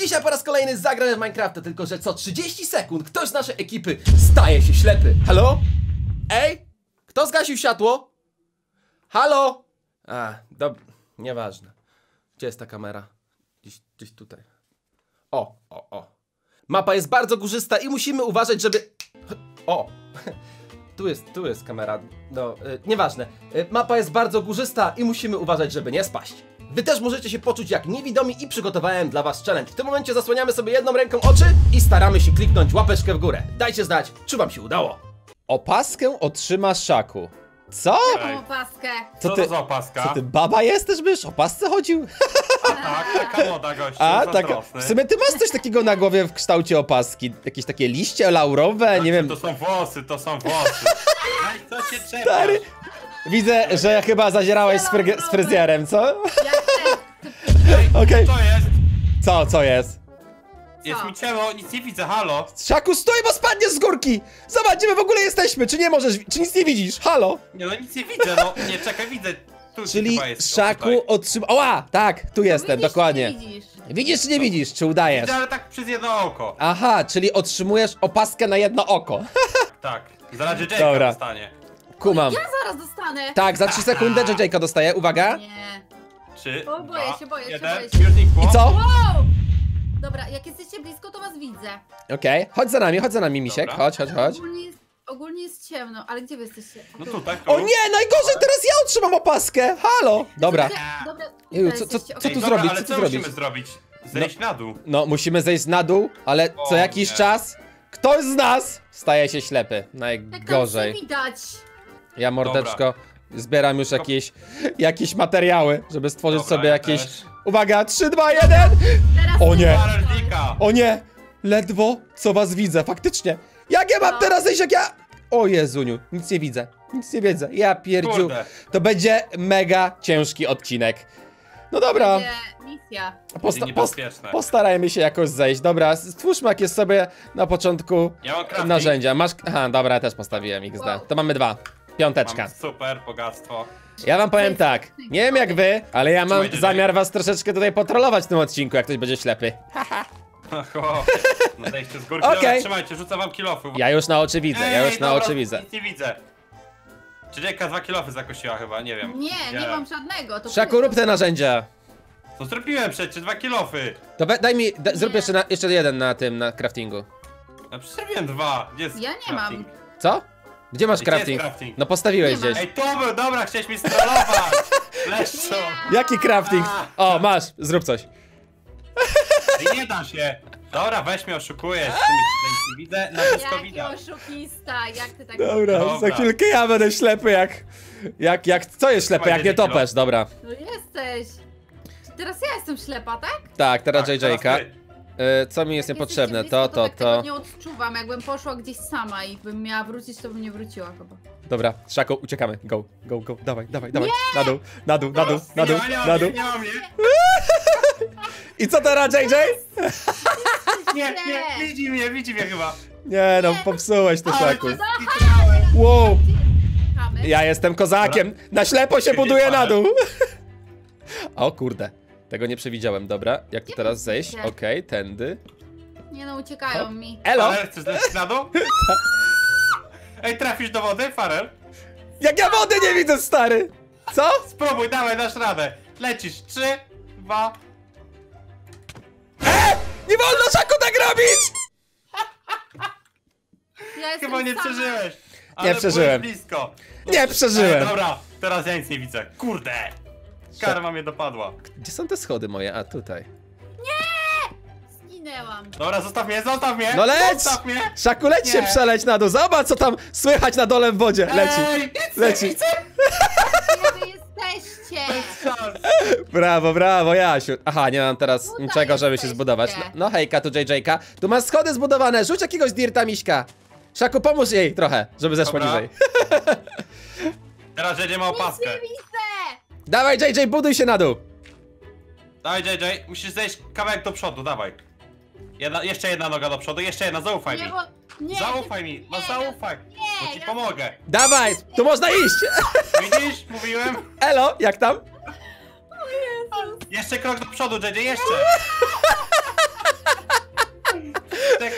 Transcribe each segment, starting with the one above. Dzisiaj po raz kolejny zagramy w Minecrafta, tylko że co 30 sekund ktoś z naszej ekipy staje się ślepy. Halo? Ej? Kto zgasił światło? Halo? A, dobra, nieważne. Gdzie jest ta kamera? Gdzieś tutaj. O. Mapa jest bardzo górzysta i musimy uważać, żeby... O! Tu jest kamera. No, nieważne. Mapa jest bardzo górzysta i musimy uważać, żeby nie spaść. Wy też możecie się poczuć jak niewidomi i przygotowałem dla was challenge. W tym momencie zasłaniamy sobie jedną ręką oczy i staramy się kliknąć łapeczkę w górę. Dajcie znać, czy wam się udało. Opaskę otrzyma Szaku. Co? Jaką opaskę? Co to za opaska? Co ty, baba jesteś, byś? Opasce chodził? A tak, taka moda, gościu. A tak. W sumie ty masz coś takiego na głowie w kształcie opaski. Jakieś takie liście laurowe, tak, nie wiem. To są włosy. Co się czeka? Stary. Widzę, że chyba zazierałeś z fryzjerem, co? Okej. Co jest? Co jest? Jest mi ciemno, nic nie widzę, halo. Szaku, stój, bo spadniesz z górki! Zobacz, gdzie my w ogóle jesteśmy, czy nie możesz, czy nic nie widzisz, halo? Nie, no nic nie widzę, no, nie, czekaj, widzę. Tu czyli jest, Szaku otrzyma... Oła, tak, tu jestem, widzisz, dokładnie. Widzisz czy nie widzisz, czy udajesz? Widzę, ale tak przez jedno oko. Aha, czyli otrzymujesz opaskę na jedno oko. Tak, zaraz Dzejdzejka dostanie. Kumam. Ja zaraz dostanę. Tak, za 3 sekundy Dzejdzejka dostaje, uwaga. Nie. 3, o, boję się. I co? Wow! Dobra, jak jesteście blisko, to was widzę. Okej, chodź za nami, Misiek, dobra. Chodź. Ogólnie jest ciemno, ale gdzie wy jesteście? No tu, tak. O nie, najgorzej, teraz ja otrzymam opaskę, halo! Dobra. Co tu zrobić? Musimy zrobić? Zejść na dół. No, musimy zejść na dół, ale co jakiś czas ktoś z nas staje się ślepy. Najgorzej. Tak widać. Ja, mordeczko, zbieram już jakieś materiały, żeby stworzyć sobie jakieś... Uwaga, 3, 2, 1! O nie! O nie! Ledwo co was widzę, faktycznie! Jak ja mam teraz zejść, jak ja... O Jezuniu, nic nie widzę, ja pierdziu. To będzie mega ciężki odcinek. No dobra. Misja. Postarajmy się jakoś zejść. Dobra, stwórzmy jakieś sobie na początku narzędzia. Masz... Aha, dobra, ja też postawiłem XD. Wow. To mamy 2. Piąteczka. Mam super bogactwo. Ja wam powiem tak, nie wiem jak wy, ale ja mam zamiar was troszeczkę tutaj potrolować w tym odcinku, jak ktoś będzie ślepy. No zejście z górki, dobra, trzymajcie, rzucę wam kilofy. Ja już na oczy widzę, nic nie widzę. Dzejdzejka 2 kilofy zakosiła chyba, nie wiem. Nie mam żadnego. To Szaku, rób te narzędzia. To zrobiłem przecież, 2 kilofy. To daj mi, zrób jeszcze jeden na tym, na craftingu. No przecież zrobiłem 2, gdzie jest crafting? Ja nie mam. Co? Gdzie masz crafting? No postawiłeś gdzieś. Ej, to był, dobra, chciałeś mi strolować! Leszczu! Jaki crafting? O, masz, zrób coś. Ej, nie da się. Dobra, weź mnie, oszukujesz. Widzę, na wszystko widać. Jaki oszukista, jak ty tak... Dobra, za chwilkę ja będę ślepy jak... Co jest ślepy, jak nie topesz, dobra. No jesteś. Teraz ja jestem ślepa, tak? Tak, teraz Dzejdzejka. Co mi jest niepotrzebne? To. Nie odczuwam, jakbym poszła gdzieś sama i bym miała wrócić, to bym nie wróciła chyba. Dobra, Szaku, uciekamy. Go. Dawaj. Nie! Na dół. I co teraz, JJ? Nie, widzi mnie chyba. Nie, no popsułeś to, Szaku. Wow. Ja jestem kozakiem. Na ślepo się buduje na dół. O kurde. Tego nie przewidziałem, dobra. Jak tu teraz zejść? Okej, tędy. Nie no, uciekają mi. Elo! Chcesz zejść na dół? Ej, trafisz do wody, Farell? Jak ja wody nie widzę, stary! Co? Spróbuj, dawaj, dasz radę. Lecisz, 3, 2... Nie wolno, Szaku, tak robić! Chyba nie przeżyłeś. Nie przeżyłem. Blisko. Nie przeżyłem. Dobra, teraz ja nic nie widzę. Kurde! Karma mnie dopadła. Gdzie są te schody moje? A tutaj. Nie! Zginęłam. Dobra, zostaw mnie! No leć! Szaku, leć się przeleć na dół. Zobacz, co tam słychać na dole w wodzie. Leci. Gdzie wy jesteście? Brawo, Jasiu. Aha, nie mam teraz niczego, żeby się zbudować. No hejka, tu Dzejdzejka. Tu masz schody zbudowane. Rzuć jakiegoś dirta, Miśka. Szaku, pomóż jej trochę, żeby zeszła niżej. Teraz jedziemy opaskę. Dawaj, JJ, buduj się na dół! Dawaj, JJ, musisz zejść kawałek do przodu, dawaj. Jeszcze jedna noga do przodu, jeszcze jedna, zaufaj mi. Zaufaj mi, zaufaj. Nie, bo ci pomogę. Dawaj, tu można iść! Widzisz, mówiłem. Elo, jak tam? O Jezus. Jeszcze krok do przodu, JJ, jeszcze.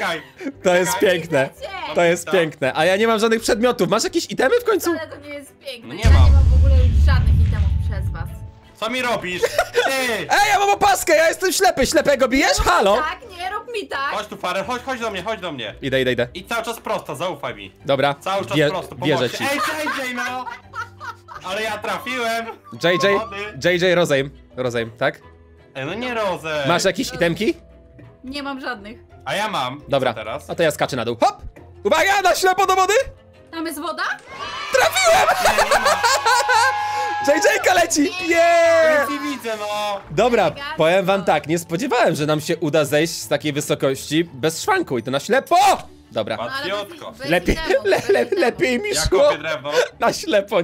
Uciekaj! To jest piękne. To jest piękne. A ja nie mam żadnych przedmiotów. Masz jakieś itemy w końcu? Ale to nie jest piękne. No nie, ja nie mam w ogóle już żadnych itemów przez was. Co mi robisz? Ej! Ej, ja mam opaskę, ja jestem ślepy. Ślepego bijesz? Halo? Tak, nie rób mi tak. Chodź tu, Farell, chodź do mnie, chodź do mnie. Idę, idę, idę. I cały czas prosto, zaufaj mi. Dobra. Cały czas prosto, pomogę ci. Ej, JJ, no! Ale ja trafiłem. JJ, JJ, rozejm. Rozejm, tak? Ej, no nie rozejm. Masz jakieś itemki? Nie mam żadnych. A ja mam. Dobra, teraz. A to ja skaczę na dół. Hop! Uwaga, na ślepo do wody! Tam jest woda? Trafiłem! Dzejdzejka leci! Yeah! Nie widzę, no! Dobra, powiem wam tak, nie spodziewałem, że nam się uda zejść z takiej wysokości bez szwanku i to na ślepo! Dobra. Lepiej mi szło na ślepo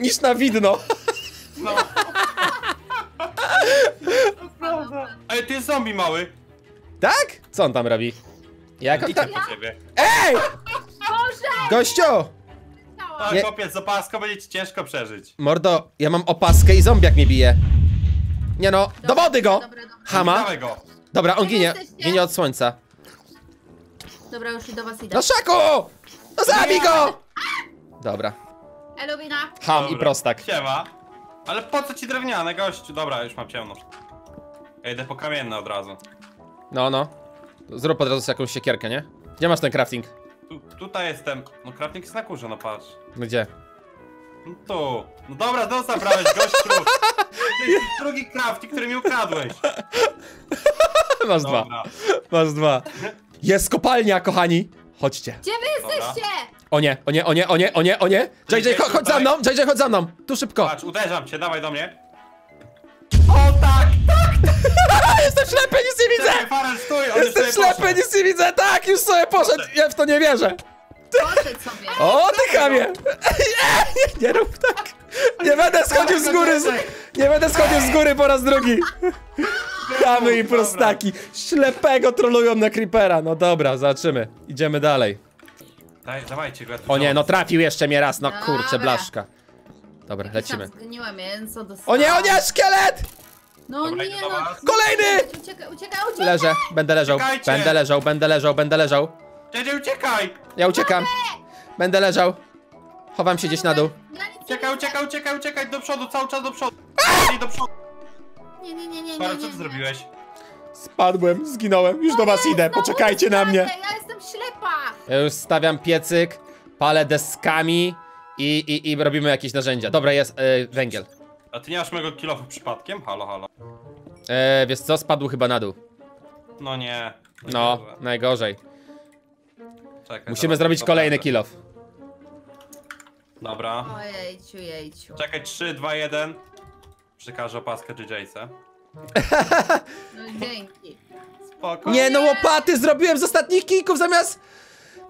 niż na widno. No. Ale ty jest zombie mały. Tak? Co on tam robi? Jak on tam... Ej! Boże! Gościu! O, nie. Chłopiec, z opaską będzie ci ciężko przeżyć. Mordo, ja mam opaskę i zombiak mnie bije. Nie no, do wody go! Hama. Dobra, on ginie. Ginie od słońca. Dobra, już do was idę. No Szaku! No zabij go! Dobra. Elubina. Ham dobra. I prostak. Siema. Ale po co ci drewniane, gościu? Dobra, już mam ciemność. Ja idę po kamienne od razu. No, no. Zrób od razu jakąś siekierkę, nie? Gdzie masz ten crafting? Tutaj jestem. No crafting jest na kurze, no patrz. Gdzie? No tu. No dobra, no zabrałeś, gościu. To jest drugi crafting, który mi ukradłeś. Masz dobra. Dwa. Masz dwa. Jest kopalnia, kochani. Chodźcie. Gdzie wy jesteście? Dobra. O nie, o nie, o nie, o nie, o nie, o nie. JJ, chodź za mną, JJ, chodź za mną. Tu szybko. Patrz, uderzam cię, dawaj do mnie. O tak, tak, tak. Jestem ślepy, nic nie widzę. Farell, stój, on jestem ślepy, nic nie widzę. Tak, już sobie poszedł. Ja w to nie wierzę. Poszedł sobie. O, ty chamie. Nie rób tak. Nie będę schodził z góry. Nie będę schodził z góry po raz drugi. Chamy i prostaki. Ślepego trolują na creepera. No dobra, zobaczymy. Idziemy dalej. Daj, dawajcie, go, ja o nie, no trafił jeszcze mnie raz, no kurczę, blaszka. Dobra, lecimy. Mięso, o nie, szkielet! No dobra, nie, no. Kolejny! Uciekaj, uciekaj, uciekaj! Leżę, będę leżał, uciekajcie. Będę leżał, będę leżał, będę leżał. Dziadzie, uciekaj! Ja uciekam. Będę leżał. Chowam się gdzieś na dół. Uciekaj, uciekaj, uciekaj, uciekaj, do przodu, cały czas do przodu. Do przodu. Nie, nie, nie, nie, nie. Co ty zrobiłeś? Spadłem, zginąłem, już do was idę, poczekajcie na mnie. Ja jestem ślepa. Ja już stawiam piecyk, palę deskami i robimy jakieś narzędzia. Dobra, jest węgiel. A ty nie masz mojego kilofu przypadkiem? Halo, halo. Wiesz co, spadł chyba na dół. No nie. No, najgorzej. Czekaj, musimy zrobić kolejny kilof. Dobra. Ojejciu, jejciu. Czekaj, 3, 2, 1. Przekażę opaskę JJ-ce. No dzięki. Spoko. Nie no, łopaty zrobiłem z ostatnich kików zamiast...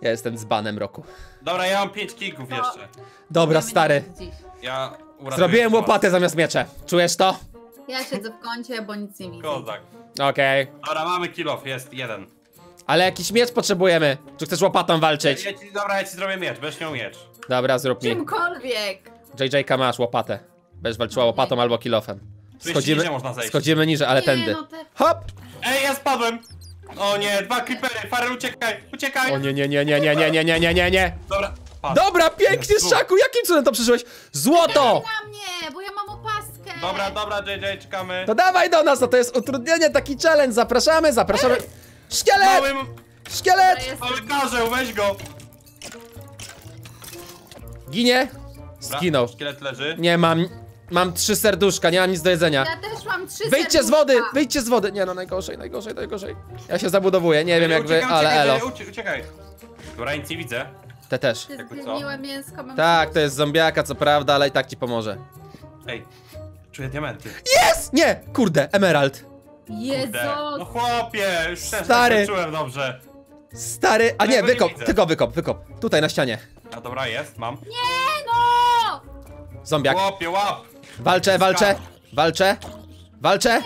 Ja jestem dzbanem roku. Dobra, ja mam 5 kików jeszcze. Dobra, stary. Ja zrobiłem łopatę zamiast miecze. Czujesz to? Ja siedzę w kącie, bo nic nie widzę. Kozak. Okej. Okay. Dobra, mamy kill off, jest jeden. Ale jakiś miecz potrzebujemy. Czy chcesz łopatą walczyć? Dobra, ja ci zrobię miecz, weź nią miecz. Dobra, zrób mi. Czymkolwiek. JJ-ka, masz łopatę. Będziesz walczyła łopatą albo kill offem. Schodzimy niżej, ale nie, tędy. No te... Hop! Ej, ja spadłem! O nie, 2 creepery, Farell, uciekaj, uciekaj! O nie, nie, nie, nie, nie, nie, nie, nie, nie, nie, nie. Dobra, patrz. Dobra, pięknie, Szaku, jakim cudem to przeżyłeś? Złoto! Na mnie, bo ja mam opaskę. Dobra, dobra, JJ, czekamy. To dawaj do nas, no to jest utrudnienie, taki challenge, zapraszamy, zapraszamy. Szkielet! Szkielet! Ale karzeł, weź go! Ginie? Zginął. Szkielet leży. Nie mam... Mam 3 serduszka, nie mam nic do jedzenia. Ja też mam 3 serduszka. Z wody, wyjdźcie z wody. Nie no, najgorzej, najgorzej, najgorzej. Ja się zabudowuję, nie wiem jak wy, ale elo. Uciekaj. Dobra, nic nie widzę. Te też. Zmieniłem mięsko. Tak, to jest zombiaka, co prawda, ale i tak ci pomoże. Ej, czuję diamenty. Jest! Nie, kurde, emerald. Jezu. No chłopie, już stary. Czułem dobrze. Stary, a nie, wykop, tylko wykop, wykop. Tutaj na ścianie. A dobra, jest, mam. Nie no! Zombiak. Chłopie, łap. Walczę, walczę, walczę, walczę.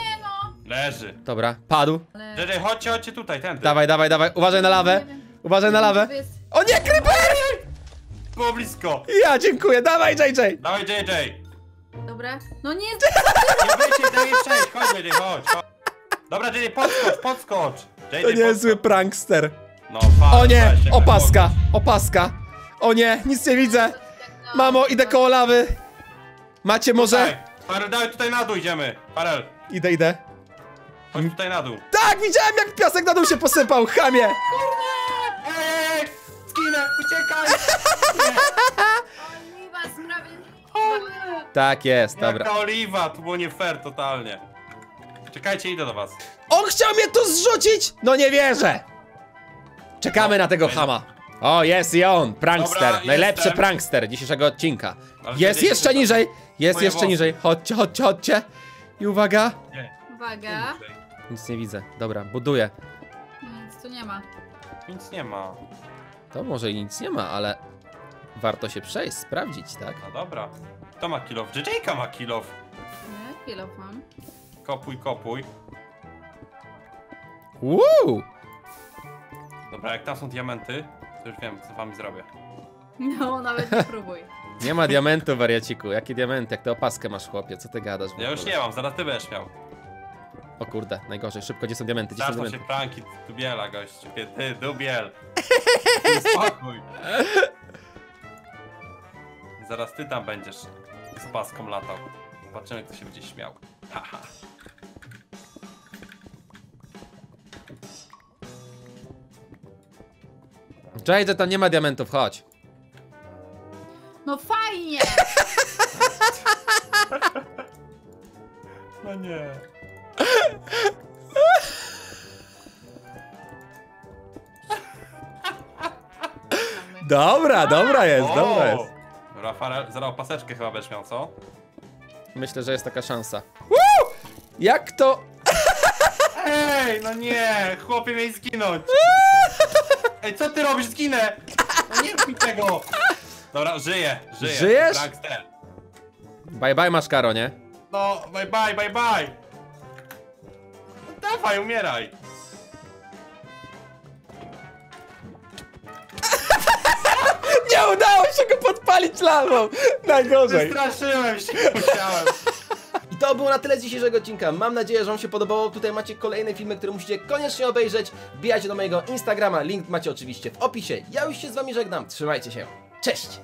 Leży. Dobra, padł. Leży. Chodźcie, chodźcie tutaj, tędy. Dawaj, dawaj, dawaj, uważaj na lawę. Uważaj na lawę. O nie, creeper! Było blisko. Ja dziękuję, dawaj JJ. Dawaj JJ. Dobra, no nie. Nie wyjdźcie, daj jej przejść, chodź JJ, chodź. Dobra JJ, podskocz, podskocz. To niezły prankster. No, o nie, opaska, opaska. O nie, nic nie widzę. Mamo, idę koło lawy. Macie może? Farell, daj tutaj na dół idziemy. Farell. Idę, idę. Chodź tutaj na dół. Tak, widziałem jak piasek na dół się posypał, chamie. Kurde! Ej, skinę, uciekaj! Tak jest, dobra. Jaka oliwa, to było nie fair totalnie. Czekajcie, idę do was. On chciał mnie tu zrzucić? No nie wierzę. Czekamy na tego chama. O, jest i on, prankster, dobra, najlepszy prankster dzisiejszego odcinka. Ale jest jeszcze niżej, jest jeszcze niżej. Chodźcie, chodźcie, chodźcie. I uwaga. Uwaga. Nic nie widzę, dobra, buduję. Nic tu nie ma. Nic nie ma. To może i nic nie ma, ale warto się przejść, sprawdzić, tak? No dobra. Kto ma kill off? Dzejdzejka ma kill off. Nie, kill off mam. Kopuj, kopuj. Woo! Dobra, jak tam są diamenty, to już wiem, co wam zrobię. No, nawet nie próbuj. Nie ma diamentu, wariaciku. Jakie diamenty? Jak ty opaskę masz, chłopie? Co ty gadasz? Ja już nie mam, zaraz ty będziesz miał. O kurde, najgorzej. Szybko, gdzie są diamenty? Gdzie są diamenty? Się pranki, dubiela, gościu. Ty, dubiel. Spokój. Zaraz ty tam będziesz z paską latał. Zobaczymy, kto się będzie śmiał. Haha. Dzejdzie, tam nie ma diamentów, chodź. No fajnie! No nie. Dobra, dobra jest, o! Dobra jest. Dobra, Farell, zaraz paseczkę chyba będziesz miał, co? Myślę, że jest taka szansa. Woo! Jak to? Ej, no nie, chłopie miej zginąć. Ej, co ty robisz? Zginę! No nie rób mi tego! Dobra, żyję, żyję. Żyjesz? Prankster. Bye bye, maszkaro, nie? No, bye bye, bye bye. Dawaj, umieraj. Nie udało się go podpalić lawą! Najgorzej! Wystraszyłem się, musiałem. I to było na tyle z dzisiejszego odcinka. Mam nadzieję, że wam się podobało. Tutaj macie kolejne filmy, które musicie koniecznie obejrzeć. Wbijajcie do mojego Instagrama, link macie oczywiście w opisie. Ja już się z wami żegnam, trzymajcie się. Cześć!